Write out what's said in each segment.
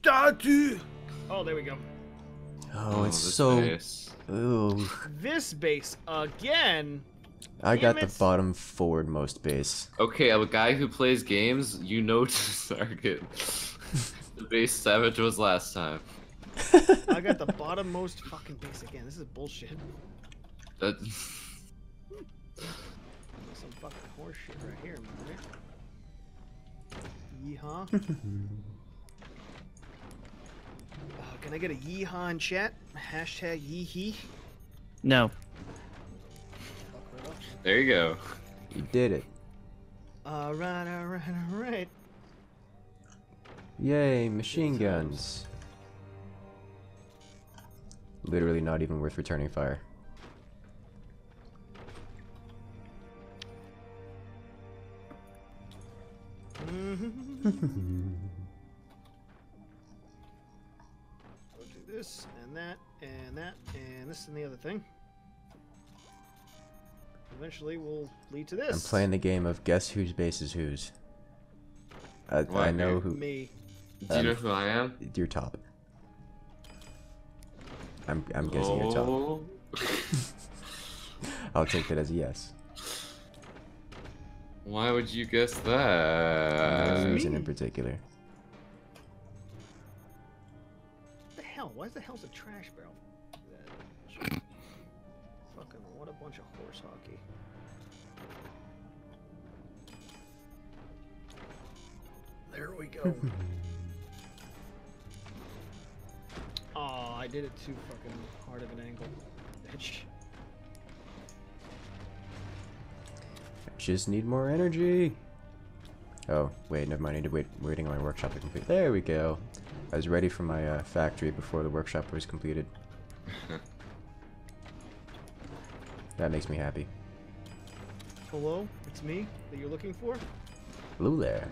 statue. Oh, there we go. Oh, it's so. Base. Ooh. This base again. I got the bottom forwardmost base. Okay, I'm a guy who plays games, you know to target the base Savage was last time. I got the bottommost fucking base again. This is bullshit. That's some fucking horseshit right here, man. Yeehaw. Can I get a yeehaw in chat? Hashtag yeehee. No. There you go. You did it. Alright, alright, alright. Yay, machine guns. Literally not even worth returning fire. I'll do this, and that, and that, and this, and the other thing. Eventually will lead to this. I'm playing the game of guess whose base is whose. I know who. Me. Do you know who I am? Your top. I'm guessing your top. I'll take that as a yes. Why would you guess that? No reason in particular. What the hell? Why the hell's a trash barrel? Fucking what a bunch of horse hockey. There we go. Oh, I did it too fucking hard of an angle. Bitch. I just need more energy. Oh, wait, never mind. I need to waiting on my workshop to complete. There we go. I was ready for my factory before the workshop was completed. That makes me happy. Hello? It's me that you're looking for? Hello there.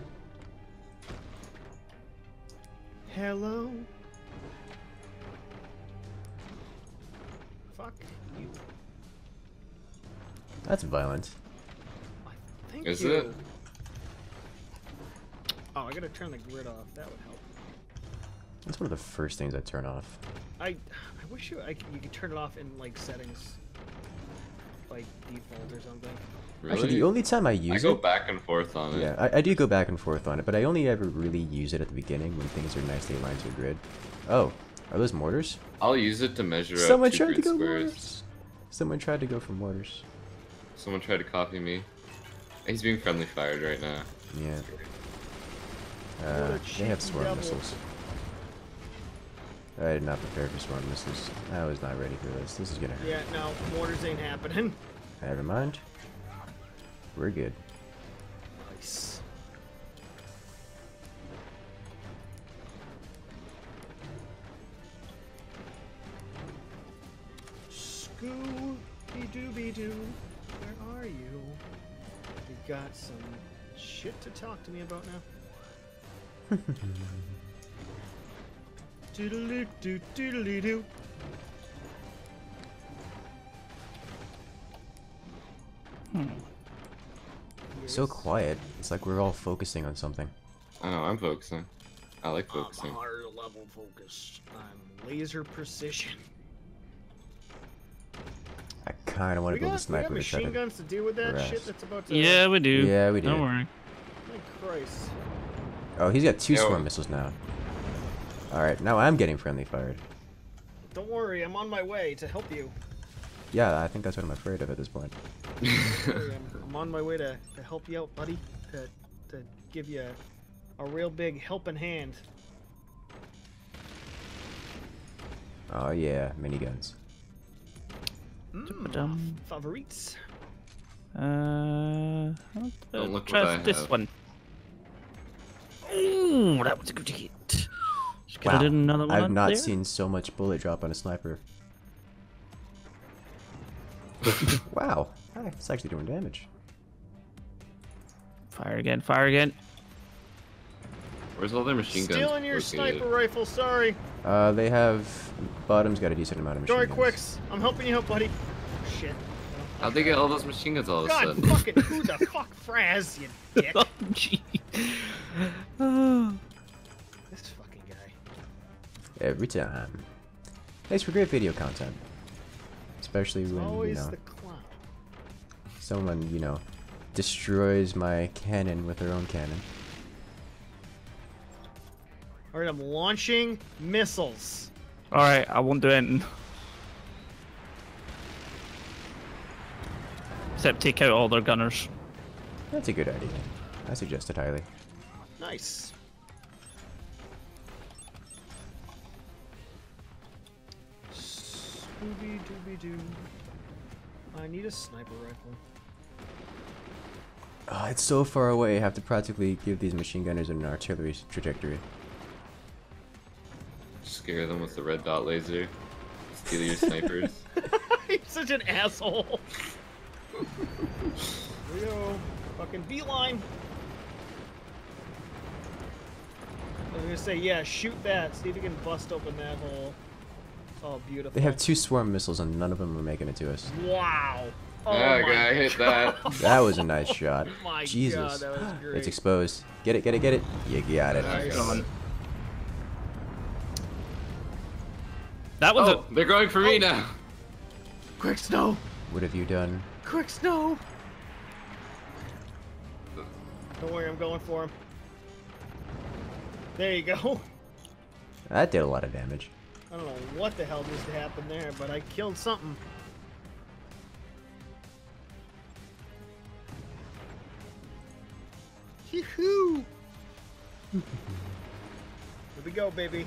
Hello? Fuck you. That's violent. Is it? Oh, I gotta turn the grid off. That would help. That's one of the first things I turn off. I wish you could turn it off in, like, settings. Like default or something. Really? Actually, the only time I use it, I go back and forth on it. Yeah, I do go back and forth on it, but I only ever really use it at the beginning when things are nicely aligned to a grid. Oh, are those mortars? I'll use it to measure out. Someone tried to go mortars. Someone tried to go for mortars. Someone tried to copy me. He's being friendly fired right now. Yeah. They have swarm missiles. I did not prepare for swarm missiles. I was not ready for this. This is gonna hurt. Yeah, no, mortars ain't happening. Never mind. We're good. Nice. Scooby-dooby-doo, where are you? You got some shit to talk to me about now. Doodle doo doodle doo. So quiet. It's like we're all focusing on something. I know, I'm focusing. I like focusing. I'm higher level focused. I'm laser precision. I kind of want to build a sniper. We got machine guns to deal with that shit that's about to. Yeah, we do. Yeah, we do. Don't worry. Thank Christ. Oh, he's got two swarm missiles now. Alright, now I'm getting friendly fired. Don't worry, I'm on my way to help you. Yeah, I think that's what I'm afraid of at this point. I'm on my way to help you out, buddy. To give you a real big helping hand. Oh yeah, miniguns. Favorites. I'll try this one. Ooh, that was a good hit. Wow. I've not seen so much bullet drop on a sniper. Wow, it's actually doing damage. Fire again, fire again. Where's all their machine guns? Stealing your sniper rifle, sorry. They have. Bottom's got a decent amount of machine guns. Sorry, Quicks, I'm helping you out, buddy. Shit. How'd they get all those machine guns all of a sudden? God fucking, who the fuck, Fraz, you dick? Oh, jeez. This fucking guy. every time. Thanks for great video content. Especially when, you know, someone, you know, destroys my cannon with their own cannon. Alright, I'm launching missiles. Alright, I won't do anything. Except take out all their gunners. That's a good idea. I suggest it highly. Nice. Scooby dooby doo. I need a sniper rifle. Oh, it's so far away. I have to practically give these machine gunners an artillery trajectory. Scare them with the red dot laser. Steal your snipers. You're such an asshole. Here we go. Fucking beeline. I was gonna say, yeah, shoot that. See if you can bust open that hole. Oh, beautiful. They have 2 swarm missiles and none of them are making it to us. Wow. Oh, that guy hit that. That was a nice shot. Oh my Jesus. God, that was great. It's exposed. Get it, get it, get it. You got it. Nice. That was a... They're going for me now. Quick, Snow. What have you done? Quick, Snow. Don't worry, I'm going for him. There you go. That did a lot of damage. I don't know what the hell just happened there, but I killed something. Hee-hoo! Here we go, baby.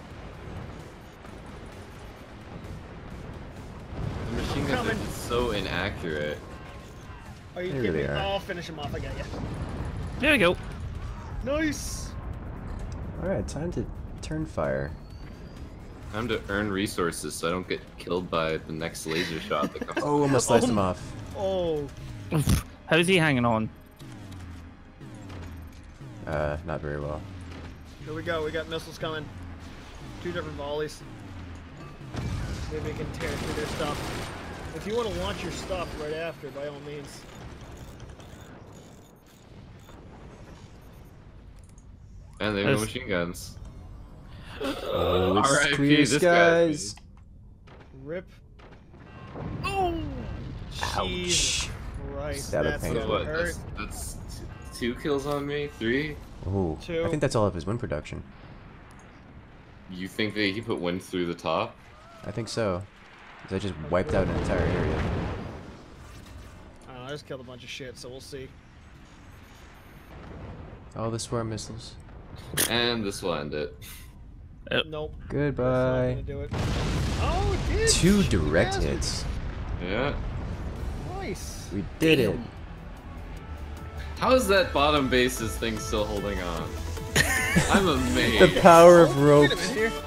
The machine gun is so inaccurate. Are you kidding me? I'll finish him off. I got you. There we go. Nice. All right, time to turn fire. Time to earn resources so I don't get killed by the next laser shot that comes. Oh, almost sliced him off. Oh. How is he hanging on? Not very well. Here we go. We got missiles coming. 2 different volleys. Maybe we can tear through their stuff. If you want to launch your stuff right after, by all means. And they have no machine guns. R.I.P. this guys. Rip. Oh! Ouch. Christ, that's what hurt. That's 2 kills on me? 3? Ooh. 2. I think that's all of his wind production. You think that he put wind through the top? I think so. Because I just wiped out an entire area. I don't know, I just killed a bunch of shit, so we'll see. All the swarm missiles. And this will end it. Nope. Goodbye. That's not gonna do it. Oh, it did. 2 direct hits. Yeah. Nice. We did it. How is that bottom base's thing still holding on? I'm amazed. The power of ropes.